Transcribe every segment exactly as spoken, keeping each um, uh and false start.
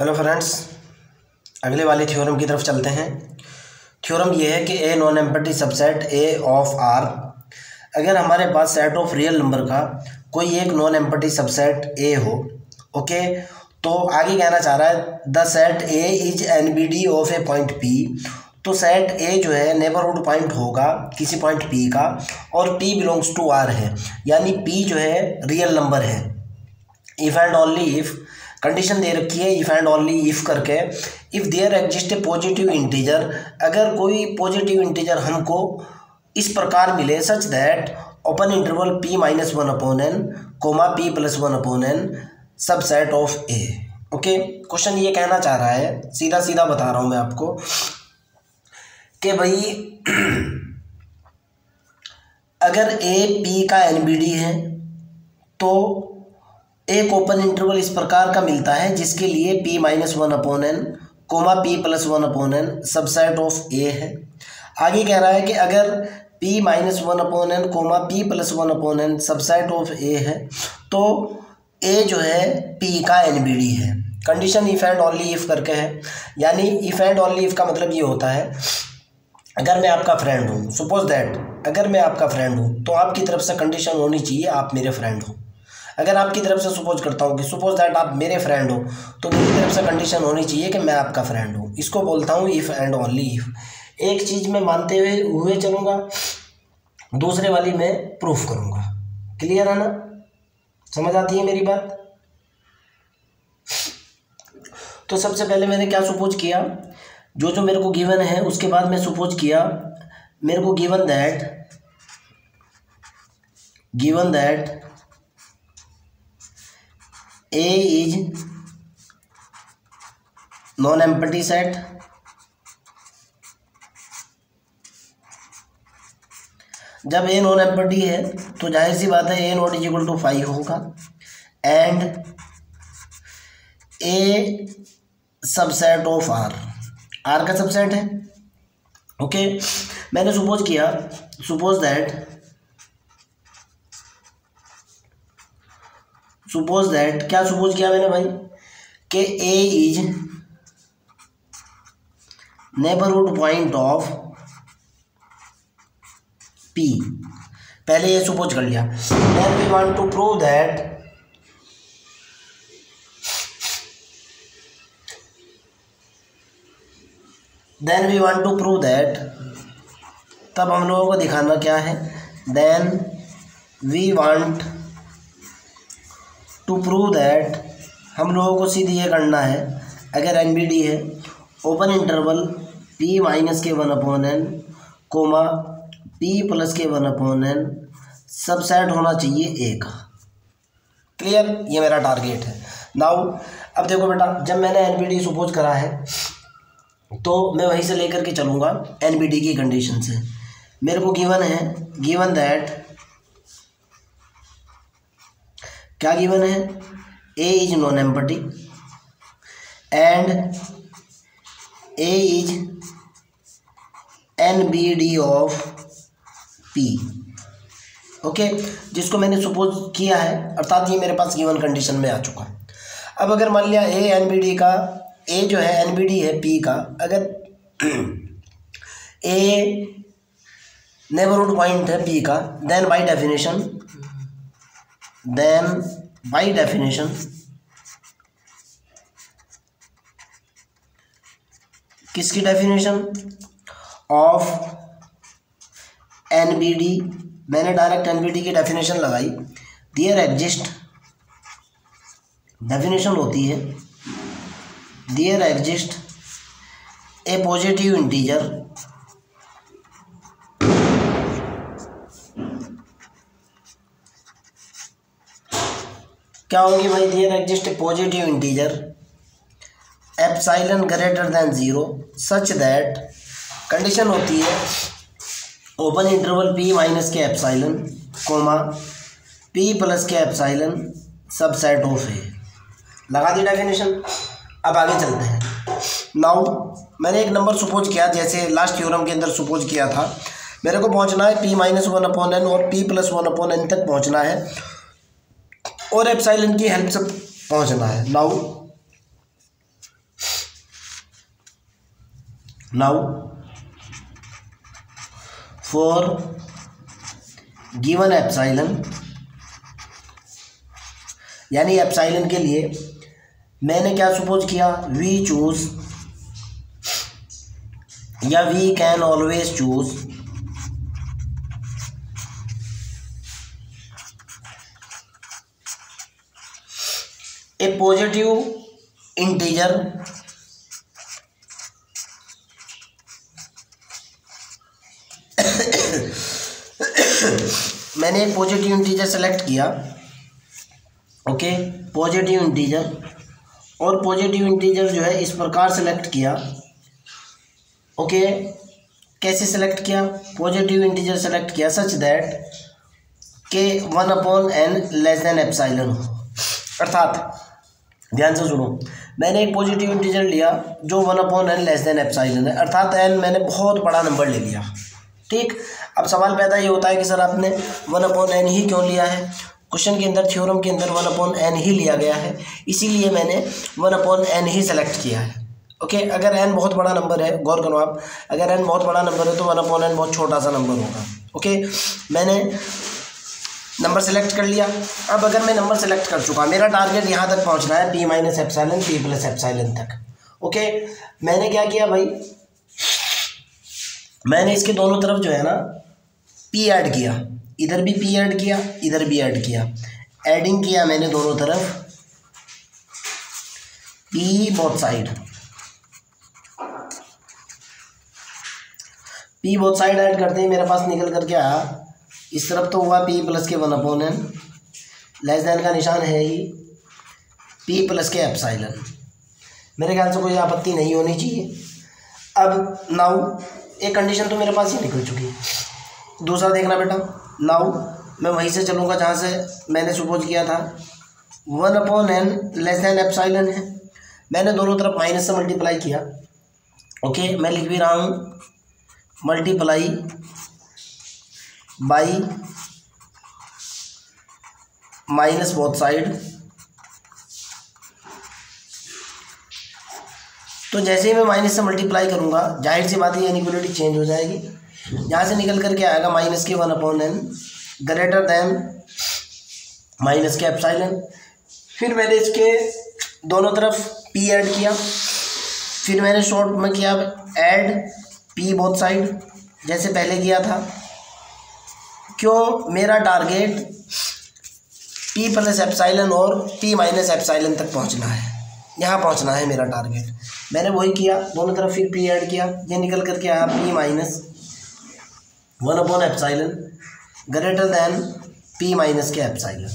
Hello friends, अगले वाले theorem की तरफ चलते हैं। थ्योरम यह है कि ए non empty subset A of R. अगर हमारे पास सेट ऑफ रियल नंबर का कोई एक नॉन एम्पटी सबसेट ए हो, ओके, तो आगे कहना चाह रहा है the set A is NBD of A point P. तो सेट ए जो है नेबरहुड पॉइंट होगा किसी पॉइंट पी का, और पी बिलोंग्स टू आर है, यानी पी जो है रियल नंबर है। If and only if condition दे रखी है, इफ़ एंड ओनली इफ़ करके। If there exist a positive integer, अगर कोई पॉजिटिव इंटीजर हमको इस प्रकार मिले such that open interval P minus one upon N comma P plus one upon N subset of A. Okay, question ये कहना चाह रहा है, सीधा सीधा बता रहा हूँ मैं आपको कि भाई अगर ए पी का एनबीडी है तो एक ओपन इंटरवल इस प्रकार का मिलता है जिसके लिए P minus one upon N comma P plus one upon N subset of A है। आगे कह रहा है कि अगर P minus one upon N comma P plus one upon N subset of A है तो ए जो है पी का एनबीडी है। Condition if and only if करके है, यानी इफ़ एंड ओनली इफ़ का मतलब ये होता है अगर मैं आपका फ्रेंड हूँ, सपोज दैट अगर मैं आपका फ्रेंड हूँ तो आपकी तरफ से कंडीशन होनी चाहिए आप मेरे फ्रेंड हो। अगर आपकी तरफ से सपोज करता हूँ कि सपोज दैट आप मेरे फ्रेंड हो तो मेरी तरफ से कंडीशन होनी चाहिए कि मैं आपका फ्रेंड हूँ। इसको बोलता हूँ इफ़ एंड ओनली इफ़। एक चीज़ मैं मानते हुए हुए चलूँगा, दूसरे वाली मैं प्रूफ करूँगा। क्लियर है ना, समझ आती है मेरी बात? तो सबसे पहले मैंने क्या सपोज किया, जो जो मेरे को गिवन है उसके बाद मैं सपोज किया मेरे को given that given that A is non empty set जब ए नॉन एम्पटी है तो जाहिर सी बात है A not is equal to five होगा and A subset of R, R का सबसेट है। ओके, मैंने सपोज किया सपोज दैट सपोज दैट क्या सपोज किया मैंने भाई कि A is neighbourhood point of P. पहले ये सपोज कर लिया। Then we want to prove that Then we want to prove that तब हम लोगों को दिखाना क्या है, Then we want to prove that हम लोगों को सीधे ये करना है, अगर एनबीडी है ओपन इंटरवल P माइनस के one upon N comma P plus के वन अपॉन एन सबसेट होना चाहिए ए का। क्लियर, ये मेरा टारगेट है। नाउ अब देखो बेटा, जब मैंने एनबीडी सपोज करा है तो मैं वहीं से लेकर के चलूँगा एनबीडी की कंडीशन से। मेरे को गिवन है गिवन दैट क्या गिवन है A is non empty and A is NBD of P, okay, जिसको मैंने सपोज किया है, अर्थात ये मेरे पास गिवन कंडीशन में आ चुका। अब अगर मान लिया A एनबीडी का, A जो है एनबीडी है P का, अगर A नेबरहुड पॉइंट है P का, then by definition then by definition किसकी डेफिनेशन ऑफ एनबीडी। मैंने डायरेक्ट एनबीडी की डेफिनेशन लगाई। देयर एग्जिस्ट डेफिनेशन होती है there exist a positive integer क्या होगी भाई, there exist a positive integer epsilon greater than zero such that, condition होती है ओपन इंटरवल पी माइनस के एप्साइलन कोमा पी प्लस के एप्साइलन सबसेट ऑफ ए। लगा दी डेफिनेशन। अब आगे चलते हैं। नाउ मैंने एक नंबर सपोज किया, जैसे लास्ट थ्योरम के अंदर सपोज किया था। मेरे को पहुंचना है P minus one upon N और P plus one upon N तक पहुंचना है और एप्साइलन की हेल्प से पहुंचना है। Now Now, for given epsilon यानी एप्सिलॉन के लिए मैंने क्या सपोज किया, वी चूज या we can always choose a positive integer मैंने एक पॉजिटिव इंटीजर सेलेक्ट किया, ओके पॉजिटिव इंटीजर, और पॉजिटिव इंटीजर जो है इस प्रकार सेलेक्ट किया, ओके कैसे सेलेक्ट किया, पॉजिटिव इंटीजर सेलेक्ट किया सच दैट के one upon N less than epsilon हो। अर्थात ध्यान से सुनो, मैंने एक पॉजिटिव इंटीजर लिया जो one upon N less than epsilon है, अर्थात एन मैंने बहुत बड़ा नंबर ले लिया। ठीक, अब सवाल पैदा ये होता है कि सर आपने वन अपॉन एन ही क्यों लिया है, क्वेश्चन के अंदर थ्योरम के अंदर वन अपॉन एन ही लिया गया है, इसीलिए मैंने वन अपॉन एन ही सेलेक्ट किया है। ओके, अगर एन बहुत बड़ा नंबर है, गौर करो आप, अगर एन बहुत बड़ा नंबर है तो वन अपॉन एन बहुत छोटा सा नंबर होगा। ओके, मैंने नंबर सेलेक्ट कर लिया। अब अगर मैं नंबर सेलेक्ट कर चुका, मेरा टारगेट यहाँ तक पहुँचना है, P minus epsilon p plus epsilon तक। ओके, मैंने क्या किया भाई, मैंने इसके दोनों तरफ जो है ना पी ऐड किया, इधर भी पी ऐड किया इधर भी ऐड किया, एडिंग किया मैंने दोनों तरफ p both side, p both side add करते ही मेरे पास निकल करके आया, इस तरफ तो हुआ पी प्लस के one upon N, less than का निशान है ही, पी प्लस के एप्सिलॉन। मेरे ख्याल से कोई आपत्ति नहीं होनी चाहिए। अब नाउ एक कंडीशन तो मेरे पास ही निकल चुकी है, दूसरा देखना बेटा, नाउ मैं वहीं से चलूँगा जहाँ से मैंने सपोज किया था one upon N less than epsilon है, मैंने दोनों तरफ माइनस से मल्टीप्लाई किया। ओके, मैं लिख भी रहा हूँ multiply by minus both side, तो जैसे ही मैं माइनस से मल्टीप्लाई करूँगा जाहिर सी बात है इनइक्वालिटी चेंज हो जाएगी, यहाँ से निकल करके आएगा माइनस के one upon n greater than minus के एप्सिलॉन। फिर मैंने इसके दोनों तरफ पी ऐड किया, फिर मैंने शॉर्ट में किया ऐड पी बोथ साइड जैसे पहले किया था, क्यों, मेरा टारगेट पी प्लस एप्सिलॉन और पी माइनस एप्सिलॉन तक पहुँचना है, यहाँ पहुँचना है मेरा टारगेट। मैंने वही किया, दोनों तरफ फिर पी ऐड किया, ये निकल करके आया p minus one upon epsilon greater than p minus के एप्सिलॉन।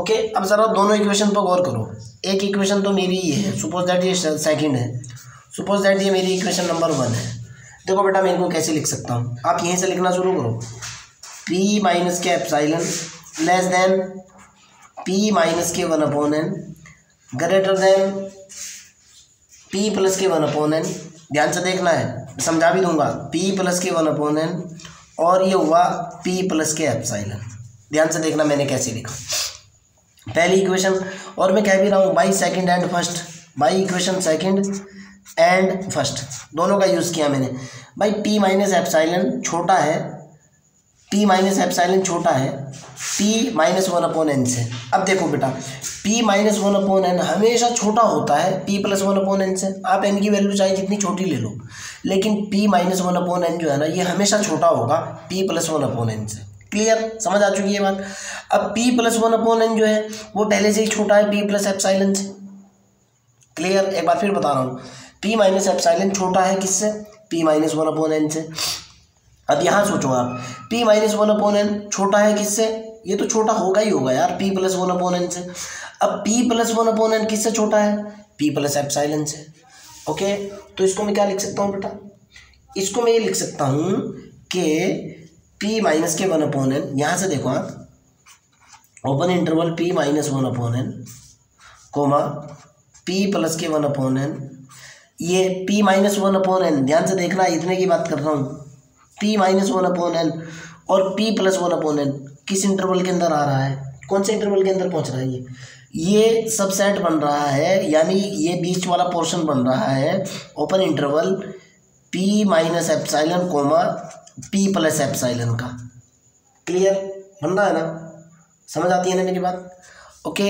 ओके, अब जरा दोनों इक्वेशन पर गौर करो, एक इक्वेशन तो मेरी ये है, सपोज दैट ये सेकंड है, सपोज दैट ये मेरी इक्वेशन नंबर वन है। देखो बेटा मैं इनको कैसे लिख सकता हूँ, आप यहीं से लिखना शुरू करो, पी माइनस के epsilon less than p minus के one upon n greater than p plus के वन अपॉन एन। ध्यान से देखना है, समझा भी दूंगा, पी प्लस के वन अपॉन एन और ये हुआ पी प्लस के एप्सिलॉन। ध्यान से देखना मैंने कैसे लिखा पहली इक्वेशन, और मैं कह भी रहा हूँ by second and first, by equation second and first दोनों का यूज़ किया मैंने। भाई पी माइनस एप्सिलॉन छोटा है, पी माइनस एप्सिलॉन छोटा है P minus one upon n से। अब देखो बेटा p minus one upon n हमेशा छोटा होता है p plus one upon n से, आप एन की वैल्यू चाहे जितनी छोटी ले लो, लेकिन p minus one upon n जो है ना ये हमेशा छोटा होगा p plus one upon n से। क्लियर, समझ आ चुकी है बात। अब p plus one upon n जो है वो पहले से ही छोटा है पी प्लस एप्सिलॉन से। क्लियर, एक बार फिर बता रहा हूँ, पी माइनस एप्सिलॉन छोटा है किससे, p minus one upon n से। अब यहाँ सोचो आप, p minus one upon n छोटा है किससे, ये तो छोटा होगा ही होगा यार p plus one upon n से। अब p plus one upon n किससे छोटा है, p प्लस एप्सिलॉन से। ओके, तो इसको मैं क्या लिख सकता हूँ बेटा, इसको मैं ये लिख सकता हूँ कि p माइनस के वन अपॉन एन, यहाँ से देखो आप open interval p minus one upon N comma p plus के वन अपॉन एन, ये p minus one upon n, ध्यान से देखना इतने की बात कर रहा हूँ, p minus one upon N और p plus one upon n किस इंटरवल के अंदर आ रहा है, कौन से इंटरवल के अंदर पहुंच रहा है, ये ये सबसेट बन रहा है, यानी ये बीच वाला पोर्शन बन रहा है open interval P minus epsilon comma P plus epsilon का। क्लियर बन रहा है ना, समझ आती है ना मेरी बात? ओके,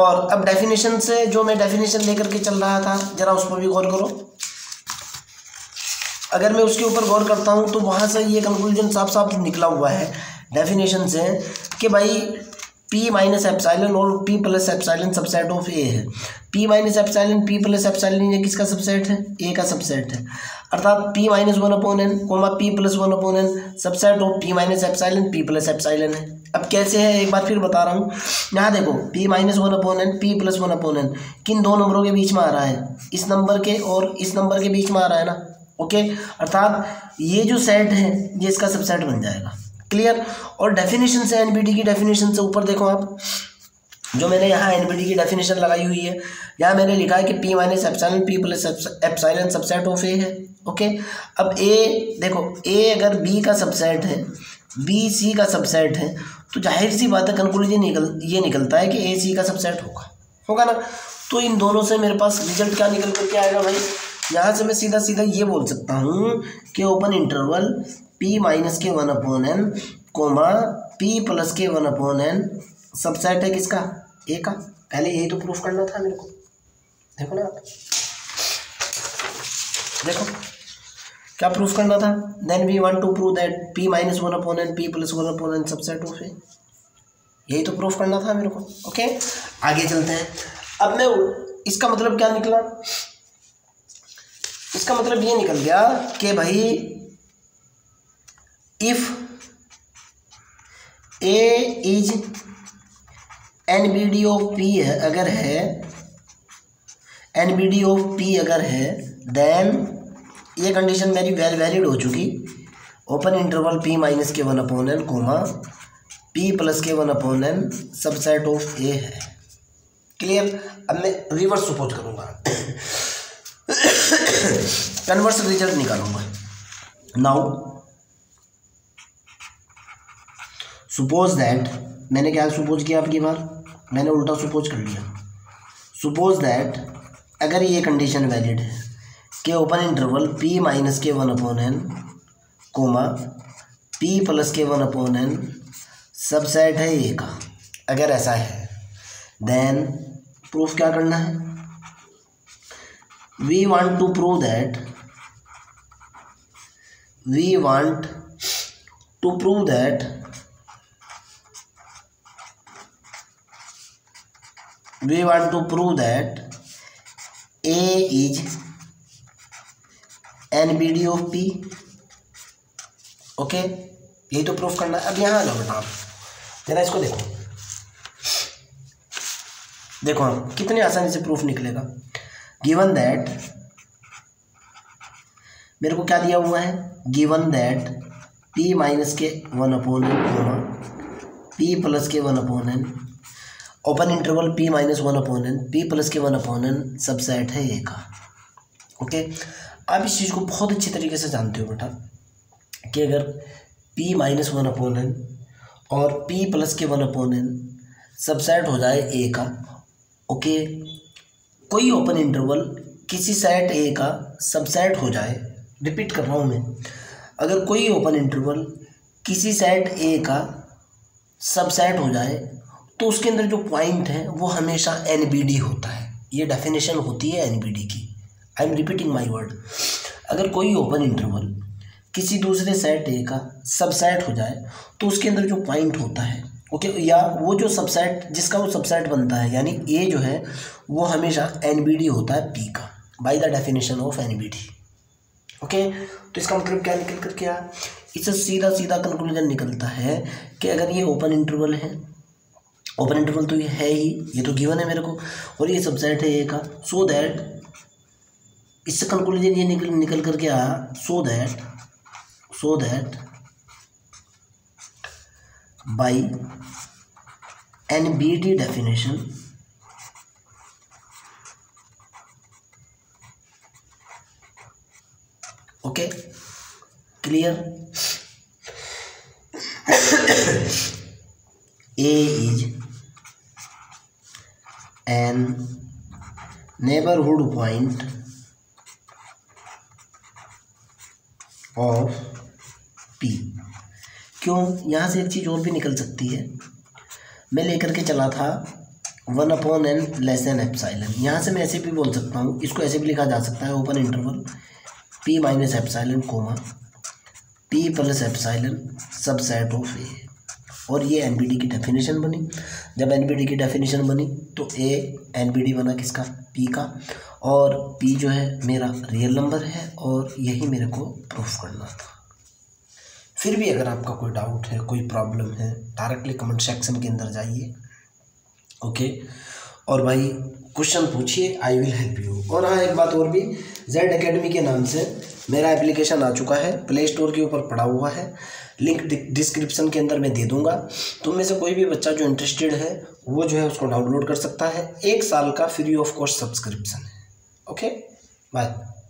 और अब डेफिनेशन से जो मैं डेफिनेशन लेकर के चल रहा था, जरा उस पर भी गौर करो। अगर मैं उसके ऊपर गौर करता हूँ तो वहाँ से ये कंक्लूजन साफ साफ निकला हुआ है डेफिनेशन से कि भाई पी माइनस एप्सिलॉन और P plus epsilon subset of A है। P minus epsilon p plus epsilon ये किसका सबसेट है? ए का सबसेट है। अर्थात p minus one upon N comma P plus one upon N subset of p minus epsilon p plus epsilon है। अब कैसे है एक बार फिर बता रहा हूँ। यहाँ देखो p minus one upon n p plus one upon n किन दो नंबरों के बीच में आ रहा है, इस नंबर के और इस नंबर के बीच में आ रहा है ना। ओके, अर्थात ये जो सेट है ये इसका सबसेट बन जाएगा। क्लियर। और डेफिनेशन से एनबीडी की डेफिनेशन से ऊपर देखो आप, जो मैंने यहाँ एनबीडी की डेफिनेशन लगाई हुई है, यहाँ मैंने लिखा है कि p minus epsilon p plus epsilon subset of A है। ओके, अब ए देखो, ए अगर बी का सबसेट है, बी सी का सबसेट है, तो जाहिर सी बात है कंक्लूजन निकल ये निकलता है कि ए सी का सबसेट होगा होगा ना। तो इन दोनों से मेरे पास रिजल्ट क्या निकल करके आएगा भाई? यहाँ से मैं सीधा सीधा ये बोल सकता हूँ कि ओपन इंटरवल पी माइनस के one upon N comma P plus के वन अपॉन एन सबसेट है किसका? ए का। पहले यही तो प्रूफ करना था मेरे को। देखो ना आप, देखो क्या प्रूफ करना था। Then we want to prove that p minus one upon n p plus one upon N subset of A. यही तो प्रूफ करना था मेरे को। ओके, आगे चलते हैं। अब मैं इसका मतलब क्या निकला? इसका मतलब ये निकल गया कि भाई if A is N B D of p है, अगर है N B D of p अगर है, देन ये कंडीशन मेरी वेल वैलिड हो चुकी। ओपन इंटरवल पी माइनस के one upon N comma P plus के one upon N subset of A है। क्लियर। अब मैं रिवर्स सपोज करूँगा, कन्वर्स रिजल्ट निकालूंगा। नाउ suppose that, मैंने क्या suppose किया आपकी बार? मैंने उल्टा suppose कर लिया। suppose that अगर ये condition valid है कि open interval p माइनस के one upon N comma p plus के वन अपॉन एन सबसेट है ए का, अगर ऐसा है then proof क्या करना है? we want to prove that we want to prove that We want to prove that A is N B D of P। Okay, यही तो प्रूफ करना है। अब यहाँ आ जाओ बेटा आप, जरा इसको देखो। देखो आप कितने आसानी से प्रूफ निकलेगा। Given that, मेरे को क्या दिया हुआ है? Given that P माइनस के one upon N comma P plus के one upon n open interval p minus one upon n p plus के वन अपॉन एन सबसेट है ए का। ओके, आप इस चीज़ को बहुत अच्छे तरीके से जानते हो बेटा कि अगर p minus one upon N और p प्लस के वन अपॉन एन सबसेट हो जाए a का। ओके, कोई ओपन इंटरवल किसी सेट a का सबसेट हो जाए, रिपीट कर रहा हूँ मैं, अगर कोई ओपन इंटरवल किसी सेट a का सबसेट हो जाए तो उसके अंदर जो पॉइंट है वो हमेशा एन बी डी होता है। ये डेफिनेशन होती है एन बी डी की। I am repeating my word. अगर कोई ओपन इंटरवल किसी दूसरे सेट ए का सबसेट हो जाए तो उसके अंदर जो पॉइंट होता है, ओके, या वो जो सबसेट जिसका वो सबसेट बनता है, यानी ए जो है वो हमेशा एन बी डी होता है पी का, by the definition of N B D. Okay, तो इसका मतलब क्या निकल कर क्या? इससे सीधा सीधा कंक्लूजन निकलता है कि अगर ये ओपन इंटरवल है, ओपन इंटरवल तो ये है ही, ये तो गिवन है मेरे को, और ये सबसेट है ए का, सो दैट, इससे कंक्लूजन ये निकल निकल करके आया so that so that by NBD definition okay clear A is an neighbourhood point of P. क्यों? यहाँ से एक चीज़ और भी निकल सकती है। मैं लेकर के चला था one upon N less than epsilon, यहाँ से मैं ऐसे भी बोल सकता हूँ, इसको ऐसे भी लिखा जा सकता है open interval P minus epsilon comma P plus epsilon subset of ए। और ये एन बी डी की डेफिनेशन बनी। जब एन बी डी की डेफिनेशन बनी तो ए एन बी डी बना किसका? पी का। और पी जो है मेरा रियल नंबर है और यही मेरे को प्रूफ करना था। फिर भी अगर आपका कोई डाउट है, कोई प्रॉब्लम है, डायरेक्टली कमेंट सेक्शन के अंदर जाइए, ओके, और भाई क्वेश्चन पूछिए, आई विल हेल्प यू। और हाँ, एक बात और भी, जेड एकेडमी के नाम से मेरा एप्लीकेशन आ चुका है, प्ले स्टोर के ऊपर पड़ा हुआ है, लिंक डिस्क्रिप्शन के अंदर मैं दे दूंगा। तुम में से कोई भी बच्चा जो इंटरेस्टेड है वो जो है उसको डाउनलोड कर सकता है। एक साल का फ्री ऑफ कॉस्ट सब्सक्रिप्शन है। Okay, bye.